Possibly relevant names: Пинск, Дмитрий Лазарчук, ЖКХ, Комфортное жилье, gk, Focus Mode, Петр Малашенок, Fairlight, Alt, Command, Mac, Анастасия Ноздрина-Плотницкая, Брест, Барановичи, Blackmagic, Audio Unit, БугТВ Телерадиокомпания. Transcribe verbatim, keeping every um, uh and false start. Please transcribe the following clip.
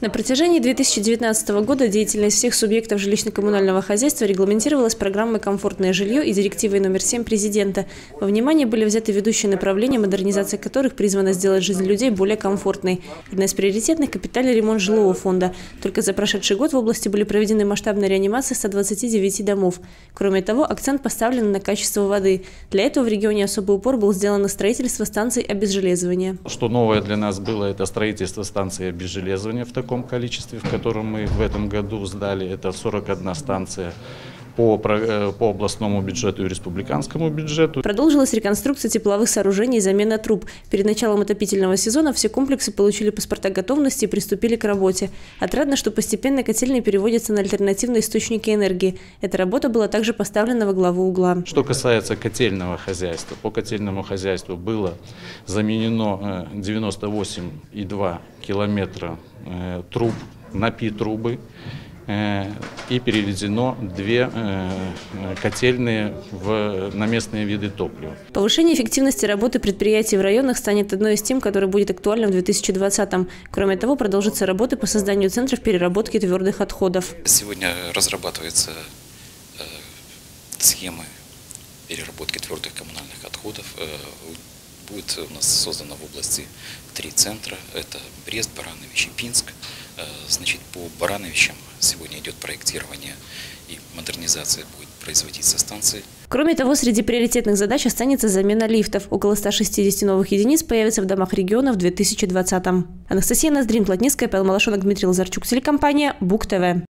На протяжении две тысячи девятнадцатого года деятельность всех субъектов жилищно-коммунального хозяйства регламентировалась программой «Комфортное жилье» и директивой номер семь президента. Во внимание были взяты ведущие направления, модернизация которых призвана сделать жизнь людей более комфортной. Одна из приоритетных – капитальный ремонт жилого фонда. Только за прошедший год в области были проведены масштабные реанимации ста двадцати девяти домов. Кроме того, акцент поставлен на качество воды. Для этого в регионе особый упор был сделан на строительство станций обезжелезывания. Что новое для нас было – это строительство станции обезжелезывания в таком количестве, в котором мы в этом году сдали, это сорок одна станция по, по областному бюджету и республиканскому бюджету. Продолжилась реконструкция тепловых сооружений и замена труб. Перед началом отопительного сезона все комплексы получили паспорта готовности и приступили к работе. Отрадно, что постепенно котельные переводятся на альтернативные источники энергии. Эта работа была также поставлена во главу угла. Что касается котельного хозяйства, по котельному хозяйству было заменено девяносто восемь и две десятых километра труб на пи-трубы и переведено две котельные в, на местные виды топлива. Повышение эффективности работы предприятий в районах станет одной из тем, которая будет актуальна в две тысячи двадцатом. Кроме того, продолжатся работы по созданию центров переработки твердых отходов. Сегодня разрабатываются схемы переработки твердых коммунальных отходов. Будет у нас создано в области три центра. Это Брест, Баранович и Пинск. Значит, по Барановичам сегодня идет проектирование и модернизация будет производиться станции. Кроме того, среди приоритетных задач останется замена лифтов. Около ста шестидесяти новых единиц появится в домах региона в две тысячи двадцатом. Анастасия Ноздрина-Плотницкая, Петр Малашенок, Дмитрий Лазарчук, телекомпания Бук-ТВ.